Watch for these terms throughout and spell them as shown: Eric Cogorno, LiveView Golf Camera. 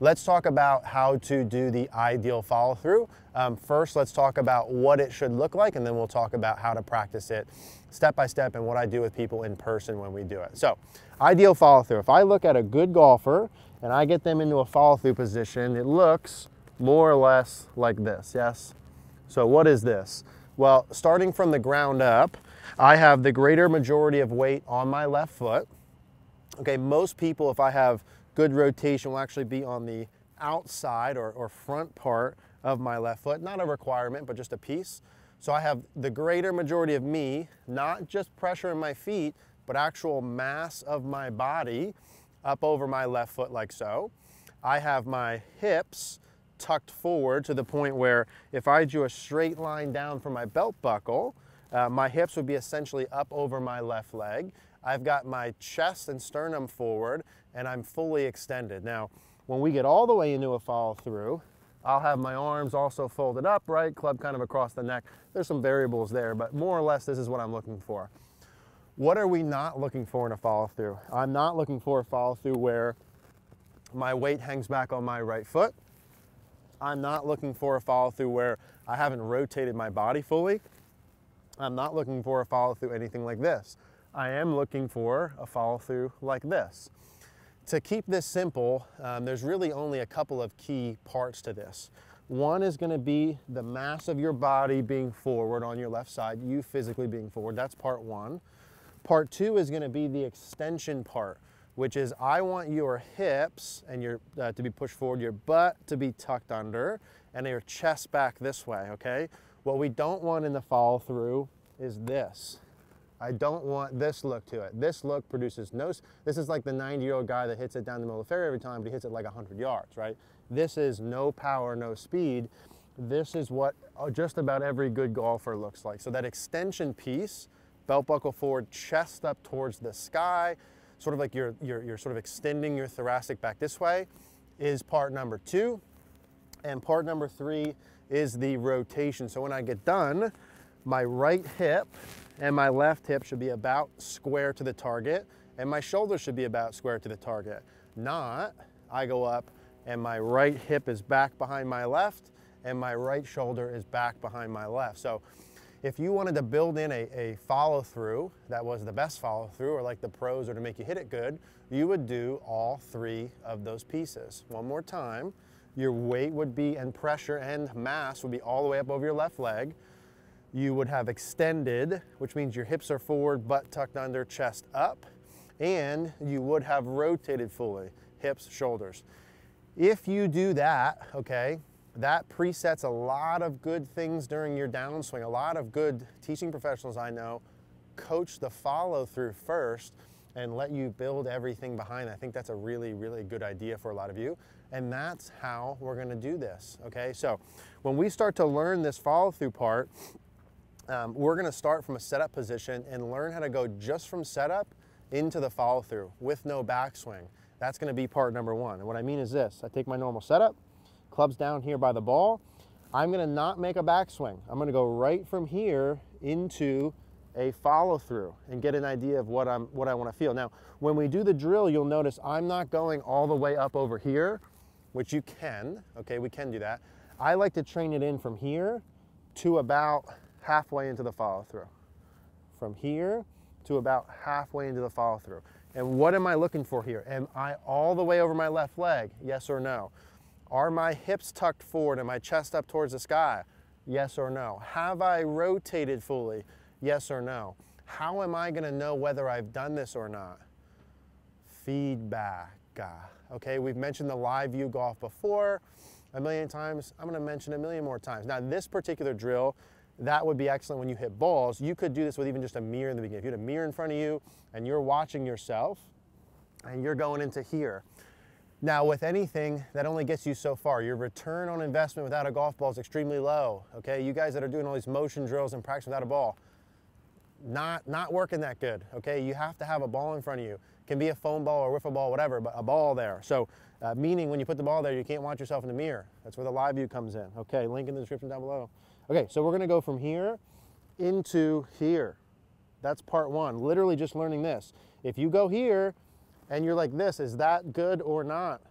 Let's talk about how to do the ideal follow-through. First, let's talk about what it should look like, and then we'll talk about how to practice it step by step and what I do with people in person when we do it. So, ideal follow-through. If I look at a good golfer and I get them into a follow-through position, it looks more or less like this, yes? So what is this? Well, starting from the ground up, I have the greater majority of weight on my left foot. Okay, most people, if I have good rotation, will actually be on the outside or front part of my left foot. Not a requirement, but just a piece. So I have the greater majority of me, not just pressure in my feet, but actual mass of my body up over my left foot like so. I have my hips tucked forward to the point where if I drew a straight line down from my belt buckle, my hips would be essentially up over my left leg. I've got my chest and sternum forward and I'm fully extended. Now, when we get all the way into a follow through, I'll have my arms also folded up, right? Club kind of across the neck. There's some variables there, but more or less this is what I'm looking for. What are we not looking for in a follow through? I'm not looking for a follow through where my weight hangs back on my right foot. I'm not looking for a follow through where I haven't rotated my body fully. I'm not looking for a follow through anything like this. I am looking for a follow through like this. To keep this simple, there's really only a couple of key parts to this. One is going to be the mass of your body being forward on your left side, you physically being forward. That's part one. Part two is going to be the extension part, which is I want your hips and your to be pushed forward, your butt to be tucked under, and your chest back this way, okay? What we don't want in the follow through is this. I don't want this look to it. This look produces no, this is like the 90-year-old guy that hits it down the middle of the fairway every time, but he hits it like 100 yards, right? This is no power, no speed. This is what just about every good golfer looks like. So that extension piece, belt buckle forward, chest up towards the sky, sort of like you're sort of extending your thoracic back this way, is part number two. And part number three is the rotation. So when I get done, my right hip and my left hip should be about square to the target, and my shoulder should be about square to the target. Not, I go up and my right hip is back behind my left, and my right shoulder is back behind my left. So if you wanted to build in a follow-through that was the best follow-through, or like the pros, or to make you hit it good, you would do all three of those pieces. One more time, your weight would be, and pressure and mass would be all the way up over your left leg. You would have extended, which means your hips are forward, butt tucked under, chest up, and you would have rotated fully, hips, shoulders. If you do that, okay, that presets a lot of good things during your downswing. A lot of good teaching professionals I know coach the follow through first and let you build everything behind. I think that's a really, really good idea for a lot of you. And that's how we're gonna do this, okay? So when we start to learn this follow through part, we're gonna start from a setup position and learn how to go just from setup into the follow through with no backswing. That's gonna be part number one. And what I mean is this, I take my normal setup, clubs down here by the ball. I'm going to not make a backswing. I'm going to go right from here into a follow through and get an idea of what I want to feel. Now, when we do the drill, you'll notice I'm not going all the way up over here, which you can, okay, we can do that. I like to train it in from here to about halfway into the follow through. From here to about halfway into the follow through. And what am I looking for here? Am I all the way over my left leg? Yes or no? Are my hips tucked forward and my chest up towards the sky? Yes or no? Have I rotated fully? Yes or no? How am I gonna know whether I've done this or not? Feedback. Okay, we've mentioned the LiveView golf before a million times. I'm gonna mention it a million more times. Now, this particular drill, that would be excellent when you hit balls. You could do this with even just a mirror in the beginning. If you had a mirror in front of you and you're watching yourself and you're going into here. Now, with anything, that only gets you so far. Your return on investment without a golf ball is extremely low, okay? You guys that are doing all these motion drills and practice without a ball, not working that good, okay? You have to have a ball in front of you. It can be a foam ball or wiffle ball, whatever, but a ball there. So, meaning when you put the ball there, you can't watch yourself in the mirror. That's where the live view comes in, okay? Link in the description down below. Okay, so we're gonna go from here into here. That's part one, literally just learning this. If you go here, and you're like this, is that good or not?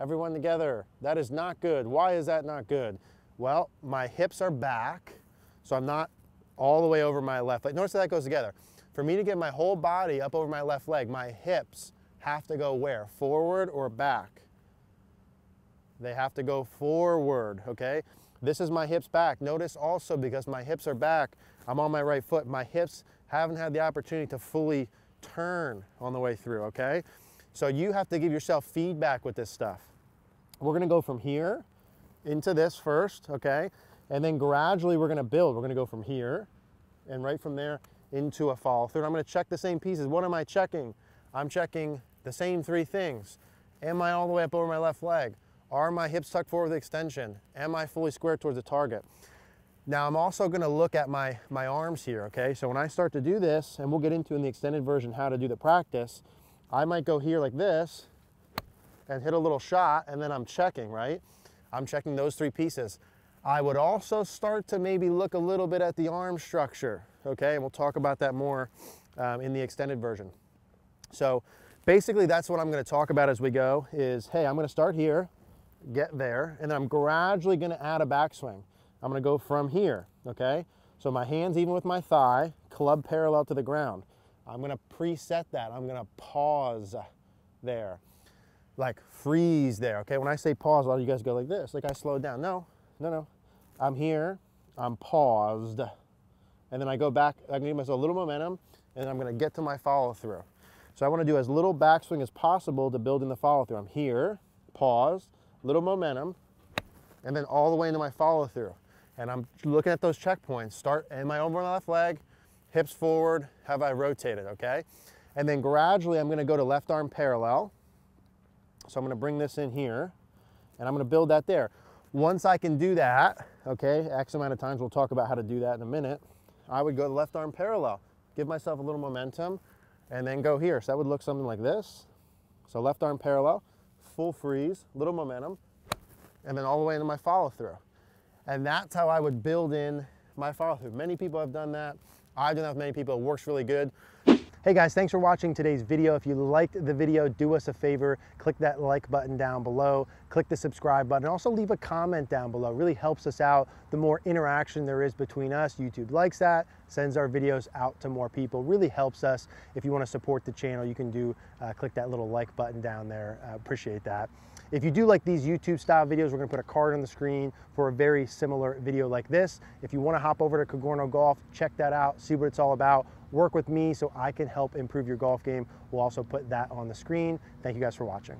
everyone together. That is not good. Why is that not good? Well, my hips are back, so I'm not all the way over my left leg. Notice how that goes together. For me to get my whole body up over my left leg, my hips have to go where? Forward or back? They have to go forward, okay? This is my hips back. Notice also, because my hips are back, I'm on my right foot. My hips haven't had the opportunity to fully turn on the way through, okay? So you have to give yourself feedback with this stuff. We're gonna go from here into this first, okay? And then gradually we're gonna build. We're gonna go from here and right from there into a follow through. And I'm gonna check the same pieces. What am I checking? I'm checking the same three things. Am I all the way up over my left leg? Are my hips tucked forward with extension? Am I fully squared towards the target? Now I'm also gonna look at my arms here, okay? So when I start to do this, and we'll get into in the extended version how to do the practice, I might go here like this and hit a little shot, and then I'm checking, right? I'm checking those three pieces. I would also start to maybe look a little bit at the arm structure, okay? And we'll talk about that more in the extended version. So basically that's what I'm gonna talk about as we go is, hey, I'm gonna start here, get there, and then I'm gradually gonna add a backswing. I'm gonna go from here, okay? So my hand's even with my thigh, club parallel to the ground. I'm gonna preset that. I'm gonna pause there, like freeze there, okay? When I say pause, a lot of you guys go like this, like I slowed down. No, no, no. I'm here, I'm paused, and then I go back, I give myself a little momentum, and I'm gonna get to my follow through. So I wanna do as little backswing as possible to build in the follow through. I'm here, paused, little momentum, and then all the way into my follow through. And I'm looking at those checkpoints. Start, am I over on the left leg? Hips forward, have I rotated, okay? And then gradually I'm gonna go to left arm parallel. So I'm gonna bring this in here, and I'm gonna build that there. Once I can do that, okay, X amount of times, we'll talk about how to do that in a minute, I would go to left arm parallel, give myself a little momentum, and then go here. So that would look something like this. So left arm parallel, full freeze, little momentum, and then all the way into my follow through. And that's how I would build in my follow through. Many people have done that. I've done that with many people. It works really good. Hey guys, thanks for watching today's video. If you liked the video, do us a favor, click that like button down below, click the subscribe button, and also leave a comment down below. It really helps us out. The more interaction there is between us, YouTube likes that, sends our videos out to more people, really helps us. If you want to support the channel, you can do click that little like button down there. Appreciate that. If you do like these YouTube style videos, we're gonna put a card on the screen for a very similar video like this. If you wanna hop over to Cogorno Golf, check that out, see what it's all about. Work with me so I can help improve your golf game. We'll also put that on the screen. Thank you guys for watching.